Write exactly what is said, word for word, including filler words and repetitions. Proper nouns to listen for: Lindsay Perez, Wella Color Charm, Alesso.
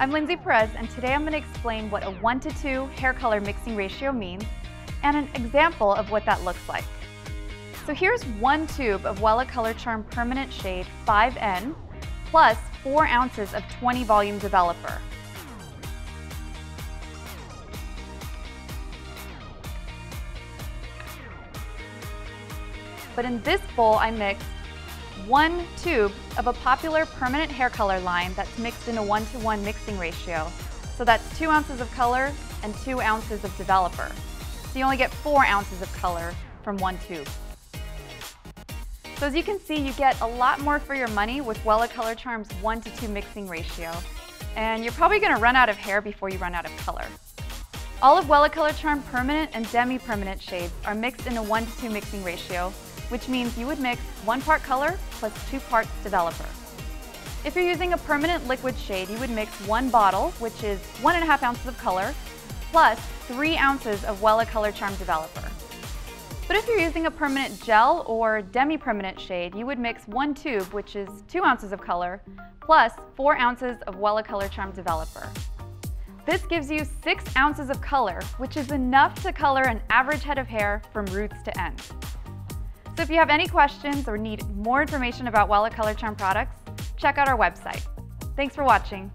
I'm Lindsay Perez, and today I'm going to explain what a one to two hair color mixing ratio means and an example of what that looks like. So here's one tube of Wella Color Charm Permanent Shade five N plus four ounces of twenty volume developer. But in this bowl, I mixed one tube of a popular permanent hair color line that's mixed in a one to one mixing ratio. So that's two ounces of color and two ounces of developer. So you only get four ounces of color from one tube. So as you can see, you get a lot more for your money with Wella Color Charm's one to two mixing ratio. And you're probably going to run out of hair before you run out of color. All of Wella Color Charm permanent and demi-permanent shades are mixed in a one to two mixing ratio, which means you would mix one part color plus two parts developer. If you're using a permanent liquid shade, you would mix one bottle, which is one and a half ounces of color, plus three ounces of Wella Color Charm developer. But if you're using a permanent gel or demi-permanent shade, you would mix one tube, which is two ounces of color, plus four ounces of Wella Color Charm developer. This gives you six ounces of color, which is enough to color an average head of hair from roots to ends. So if you have any questions or need more information about Wella Color Charm products, check out our website. Thanks for watching.